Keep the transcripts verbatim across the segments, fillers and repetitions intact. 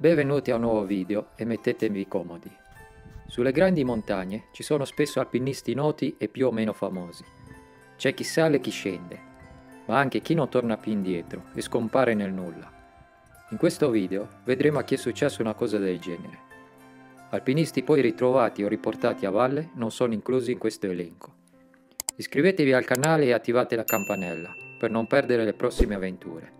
Benvenuti a un nuovo video e mettetevi comodi. Sulle grandi montagne ci sono spesso alpinisti noti e più o meno famosi. C'è chi sale e chi scende, ma anche chi non torna più indietro e scompare nel nulla. In questo video vedremo a chi è successo una cosa del genere. Alpinisti poi ritrovati o riportati a valle non sono inclusi in questo elenco. Iscrivetevi al canale e attivate la campanella per non perdere le prossime avventure.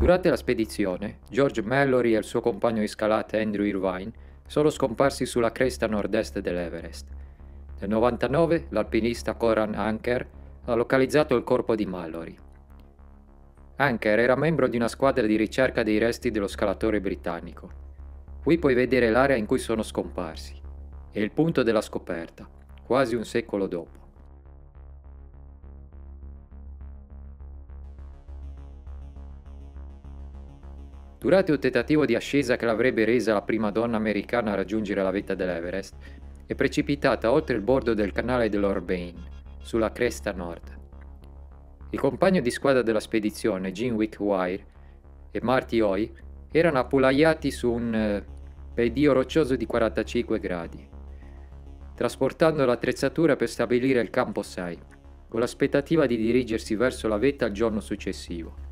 Durante la spedizione, George Mallory e il suo compagno di scalata Andrew Irvine sono scomparsi sulla cresta nord-est dell'Everest. Nel novantanove l'alpinista Coran Anker ha localizzato il corpo di Mallory. Anker era membro di una squadra di ricerca dei resti dello scalatore britannico. Qui puoi vedere l'area in cui sono scomparsi e il punto della scoperta, quasi un secolo dopo. Durante un tentativo di ascesa che l'avrebbe resa la prima donna americana a raggiungere la vetta dell'Everest, è precipitata oltre il bordo del canale dell'Orbain, sulla cresta nord. Il compagno di squadra della spedizione, Gene Wickwire, e Marty Hoy erano appollaiati su un eh, pendio roccioso di quarantacinque gradi, trasportando l'attrezzatura per stabilire il campo sei, con l'aspettativa di dirigersi verso la vetta il giorno successivo.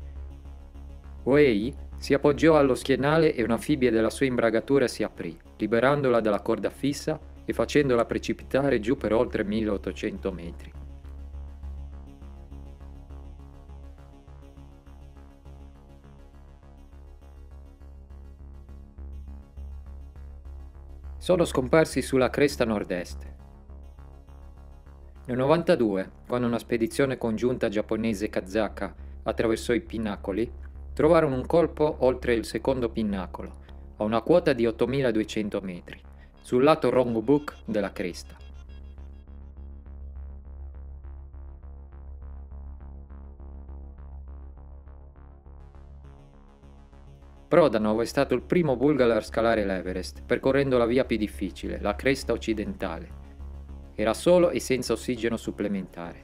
Hoy si appoggiò allo schienale e una fibbia della sua imbragatura si aprì, liberandola dalla corda fissa e facendola precipitare giù per oltre milleottocento metri. Sono scomparsi sulla cresta nord-est. Nel novantadue, quando una spedizione congiunta giapponese e kazaka attraversò i pinnacoli, trovarono un colpo oltre il secondo pinnacolo, a una quota di ottomiladuecento metri, sul lato Rongbuk della cresta. Prodanov è stato il primo bulgaro a scalare l'Everest, percorrendo la via più difficile, la cresta occidentale. Era solo e senza ossigeno supplementare.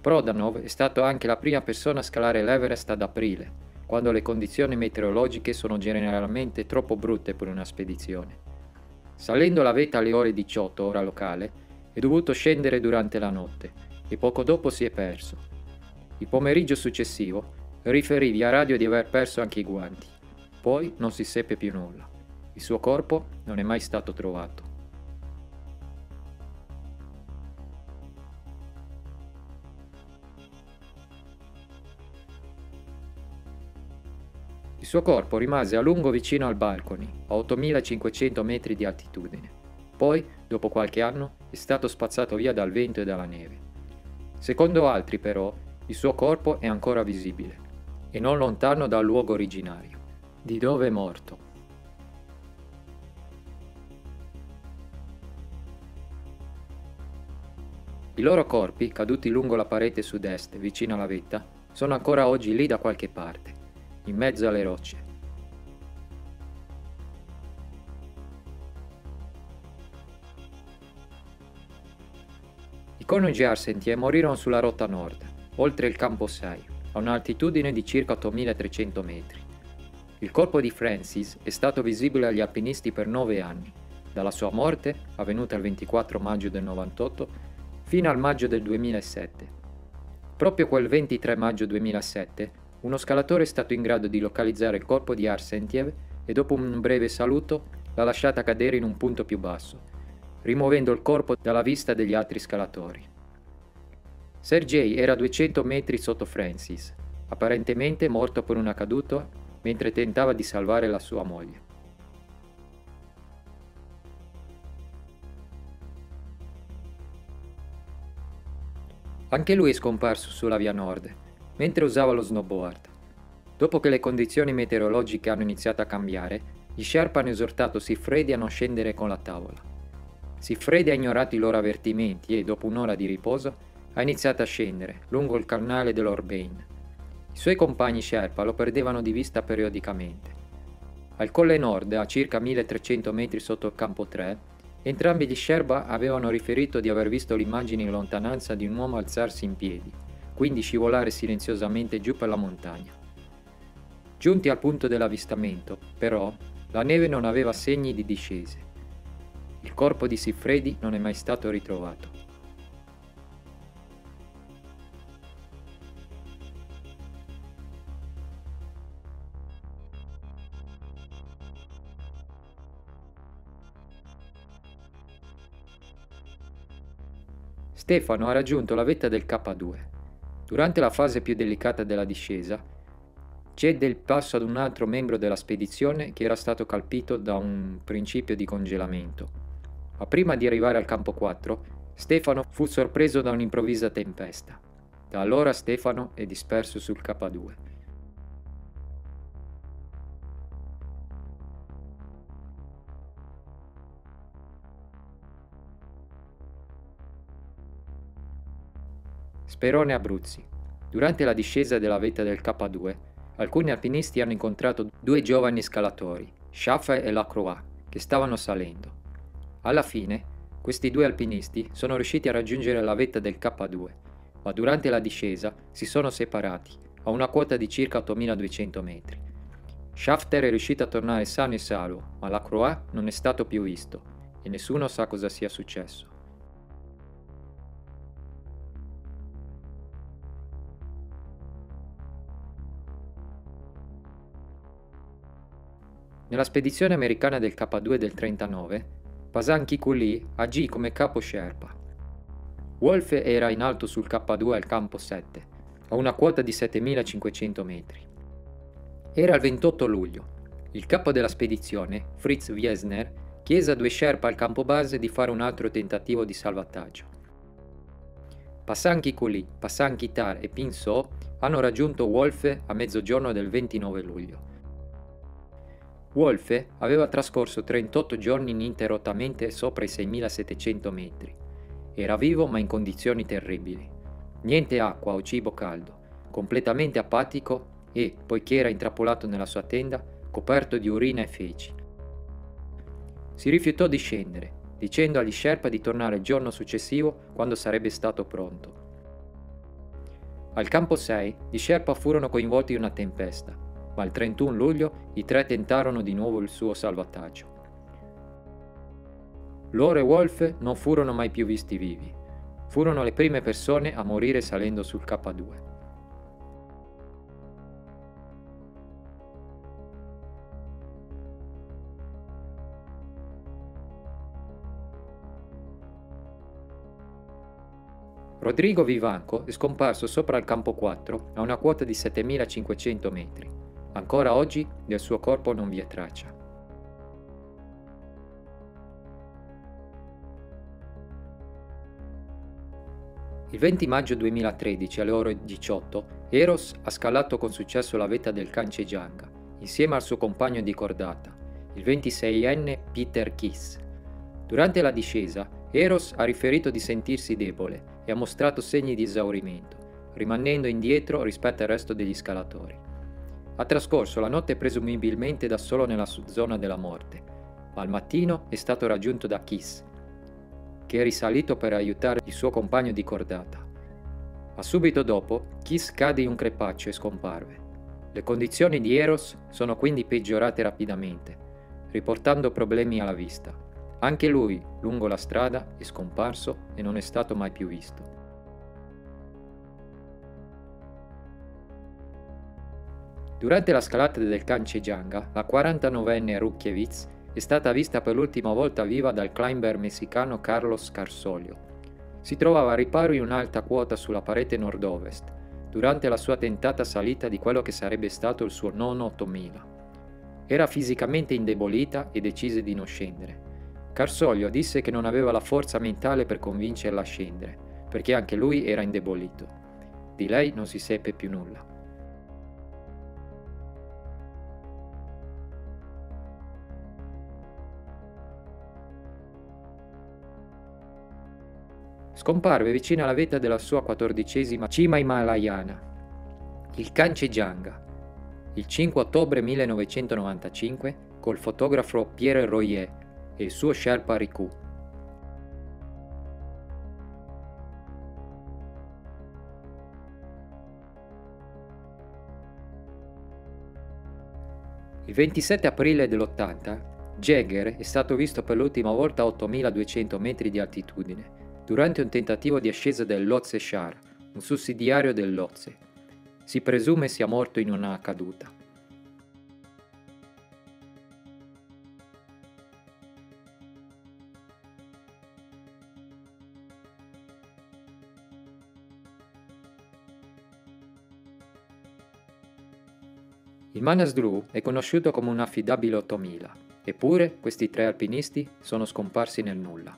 Prodanov è stato anche la prima persona a scalare l'Everest ad aprile, quando le condizioni meteorologiche sono generalmente troppo brutte per una spedizione. Salendo la vetta alle ore diciotto, ora locale, è dovuto scendere durante la notte e poco dopo si è perso. Il pomeriggio successivo riferì via radio di aver perso anche i guanti, poi non si seppe più nulla. Il suo corpo non è mai stato trovato. Il suo corpo rimase a lungo vicino al Balcony, a ottomilacinquecento metri di altitudine. Poi, dopo qualche anno, è stato spazzato via dal vento e dalla neve. Secondo altri, però, il suo corpo è ancora visibile, e non lontano dal luogo originario, di dove è morto. I loro corpi, caduti lungo la parete sud-est, vicino alla vetta, sono ancora oggi lì da qualche parte, in mezzo alle rocce. I coniugi Arsentiev morirono sulla rotta nord, oltre il campo sei, a un'altitudine di circa ottomilatrecento metri. Il corpo di Francis è stato visibile agli alpinisti per nove anni, dalla sua morte, avvenuta il ventiquattro maggio del novantotto, fino al maggio del duemilasette. Proprio quel ventitré maggio duemilasette, uno scalatore è stato in grado di localizzare il corpo di Arsentiev e dopo un breve saluto l'ha lasciata cadere in un punto più basso, rimuovendo il corpo dalla vista degli altri scalatori. Sergei era a duecento metri sotto Francis, apparentemente morto per una caduta mentre tentava di salvare la sua moglie. Anche lui è scomparso sulla via nord, mentre usava lo snowboard. Dopo che le condizioni meteorologiche hanno iniziato a cambiare, gli Sherpa hanno esortato Siffredi a non scendere con la tavola. Siffredi ha ignorato i loro avvertimenti e, dopo un'ora di riposo, ha iniziato a scendere lungo il canale dell'Orbain. I suoi compagni Sherpa lo perdevano di vista periodicamente. Al colle nord, a circa milletrecento metri sotto il campo tre, Entrambi di Scerba avevano riferito di aver visto l'immagine in lontananza di un uomo alzarsi in piedi, quindi scivolare silenziosamente giù per la montagna. Giunti al punto dell'avvistamento, però, la neve non aveva segni di discese. Il corpo di Siffredi non è mai stato ritrovato. Stefano ha raggiunto la vetta del K due. Durante la fase più delicata della discesa, cede il passo ad un altro membro della spedizione che era stato colpito da un principio di congelamento. Ma prima di arrivare al campo quattro, Stefano fu sorpreso da un'improvvisa tempesta. Da allora Stefano è disperso sul K due. Sperone Abruzzi. Durante la discesa della vetta del K due, alcuni alpinisti hanno incontrato due giovani scalatori, Schaffer e Lacroix, che stavano salendo. Alla fine, questi due alpinisti sono riusciti a raggiungere la vetta del K due, ma durante la discesa si sono separati a una quota di circa ottomiladuecento metri. Schaffer è riuscito a tornare sano e salvo, ma Lacroix non è stato più visto e nessuno sa cosa sia successo. Nella spedizione americana del K due del trentanove, Pasang Kikuli agì come capo sherpa. Wolfe era in alto sul K due al campo sette, a una quota di settemilacinquecento metri. Era il ventotto luglio. Il capo della spedizione, Fritz Wiesner, chiese a due sherpa al campo base di fare un altro tentativo di salvataggio. Pasang Kikuli, Pasang Kitar e Pinsoo hanno raggiunto Wolfe a mezzogiorno del ventinove luglio. Wolfe aveva trascorso trentotto giorni ininterrottamente sopra i seimilasettecento metri. Era vivo ma in condizioni terribili. Niente acqua o cibo caldo, completamente apatico e, poiché era intrappolato nella sua tenda, coperto di urina e feci. Si rifiutò di scendere, dicendo agli Sherpa di tornare il giorno successivo quando sarebbe stato pronto. Al campo sei, gli Sherpa furono coinvolti in una tempesta, ma il trentuno luglio i tre tentarono di nuovo il suo salvataggio. Loro e Wolfe non furono mai più visti vivi. Furono le prime persone a morire salendo sul K due. Rodrigo Vivanco è scomparso sopra il campo quattro a una quota di settemilacinquecento metri. Ancora oggi del suo corpo non vi è traccia. Il venti maggio duemilatredici alle ore diciotto, Eros ha scalato con successo la vetta del Kanchejanga, insieme al suo compagno di cordata, il ventiseienne Peter Kiss. Durante la discesa, Eros ha riferito di sentirsi debole e ha mostrato segni di esaurimento, rimanendo indietro rispetto al resto degli scalatori. Ha trascorso la notte presumibilmente da solo nella zona della morte, ma al mattino è stato raggiunto da Kiss, che è risalito per aiutare il suo compagno di cordata. Ma subito dopo, Kiss cade in un crepaccio e scomparve. Le condizioni di Eros sono quindi peggiorate rapidamente, riportando problemi alla vista. Anche lui, lungo la strada, è scomparso e non è stato mai più visto. Durante la scalata del Kanchejanga, la quarantanovenne Rutkiewicz è stata vista per l'ultima volta viva dal climber messicano Carlos Carsoglio. Si trovava a riparo in un'alta quota sulla parete nord-ovest, durante la sua tentata salita di quello che sarebbe stato il suo nono ottomila. Era fisicamente indebolita e decise di non scendere. Carsoglio disse che non aveva la forza mentale per convincerla a scendere, perché anche lui era indebolito. Di lei non si seppe più nulla. Scomparve vicino alla vetta della sua quattordicesima cima himalayana, il Kanchejanga, il cinque ottobre millenovecentonovantacinque, col fotografo Pierre Royer e il suo sherpa Riku, Il ventisette aprile dell'ottanta, Jagger è stato visto per l'ultima volta a ottomiladuecento metri di altitudine, durante un tentativo di ascesa del Lhotse Shar, un sussidiario del Lhotse. Si presume sia morto in una caduta. Il Manaslu è conosciuto come un affidabile ottomila, eppure questi tre alpinisti sono scomparsi nel nulla.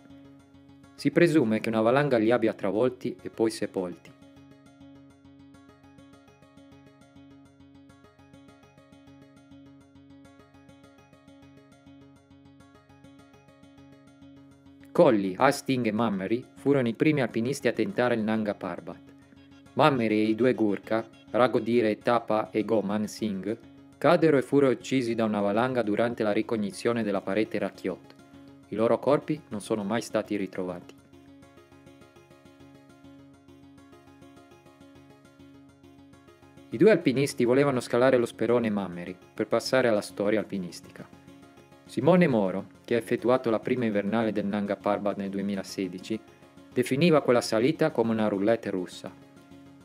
Si presume che una valanga li abbia travolti e poi sepolti. Colli, Hastings e Mammeri furono i primi alpinisti a tentare il Nanga Parbat. Mammeri e i due Gurkha, Ragodire Thapa e Goman Singh, cadero e furono uccisi da una valanga durante la ricognizione della parete Rakhioth. I loro corpi non sono mai stati ritrovati. I due alpinisti volevano scalare lo sperone Mammeri per passare alla storia alpinistica. Simone Moro, che ha effettuato la prima invernale del Nanga Parbat nel duemilasedici, definiva quella salita come una roulette russa,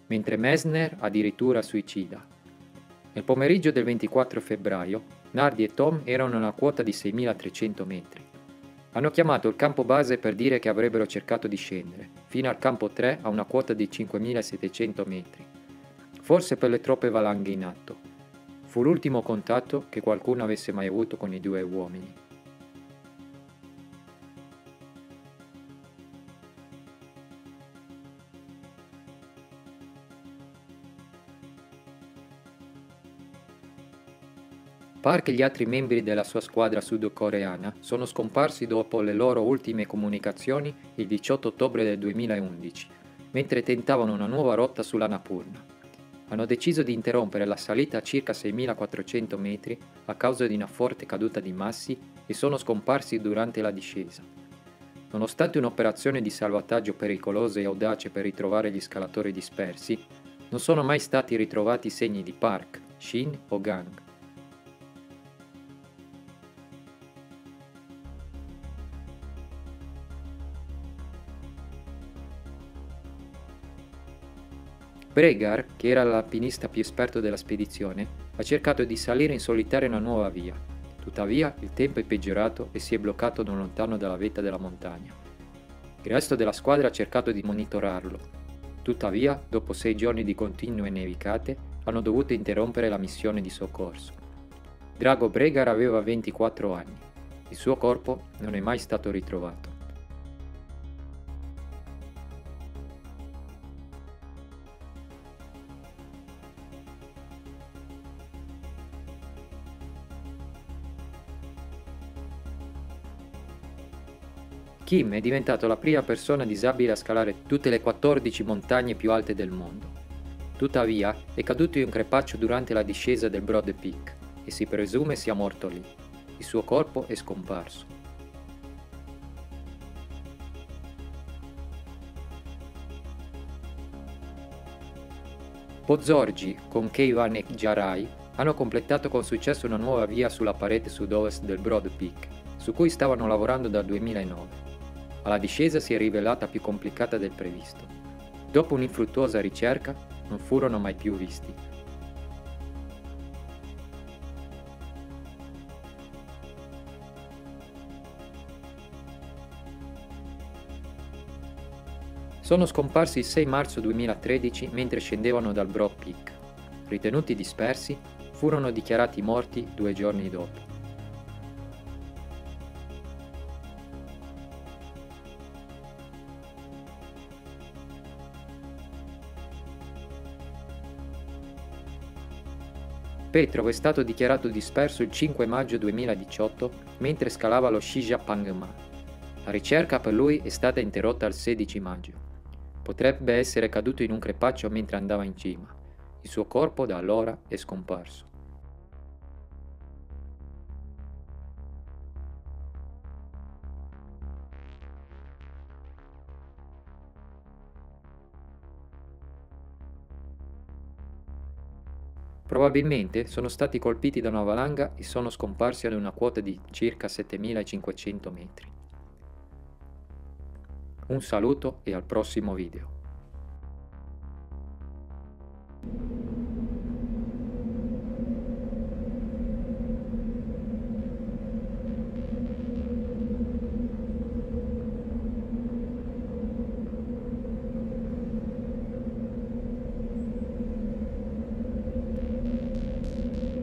mentre Messner addirittura suicida. Nel pomeriggio del ventiquattro febbraio, Nardi e Tom erano a una quota di seimilatrecento metri. Hanno chiamato il campo base per dire che avrebbero cercato di scendere, fino al campo tre a una quota di cinquemilasettecento metri, forse per le troppe valanghe in atto. Fu l'ultimo contatto che qualcuno avesse mai avuto con i due uomini. Park e gli altri membri della sua squadra sudcoreana sono scomparsi dopo le loro ultime comunicazioni il diciotto ottobre del duemilaundici, mentre tentavano una nuova rotta sull'Annapurna. Hanno deciso di interrompere la salita a circa seimilaquattrocento metri a causa di una forte caduta di massi e sono scomparsi durante la discesa. Nonostante un'operazione di salvataggio pericolosa e audace per ritrovare gli scalatori dispersi, non sono mai stati ritrovati segni di Park, Shin o Gang. Bregar, che era l'alpinista più esperto della spedizione, ha cercato di salire in solitaria una nuova via. Tuttavia, il tempo è peggiorato e si è bloccato non lontano dalla vetta della montagna. Il resto della squadra ha cercato di monitorarlo. Tuttavia, dopo sei giorni di continue nevicate, hanno dovuto interrompere la missione di soccorso. Drago Bregar aveva ventiquattro anni. Il suo corpo non è mai stato ritrovato. Kim è diventato la prima persona disabile a scalare tutte le quattordici montagne più alte del mondo. Tuttavia, è caduto in un crepaccio durante la discesa del Broad Peak e si presume sia morto lì. Il suo corpo è scomparso. Pozzorgi, con Keivan e Jarai, hanno completato con successo una nuova via sulla parete sud-ovest del Broad Peak, su cui stavano lavorando dal duemilanove. Ma la discesa si è rivelata più complicata del previsto. Dopo un'infruttuosa ricerca, non furono mai più visti. Sono scomparsi il sei marzo duemilatredici mentre scendevano dal Broad Peak. Ritenuti dispersi, furono dichiarati morti due giorni dopo. Petrov è stato dichiarato disperso il cinque maggio duemiladiciotto mentre scalava lo Shijapangma. La ricerca per lui è stata interrotta il sedici maggio. Potrebbe essere caduto in un crepaccio mentre andava in cima. Il suo corpo da allora è scomparso. Probabilmente sono stati colpiti da una valanga e sono scomparsi ad una quota di circa settemilacinquecento metri. Un saluto e al prossimo video.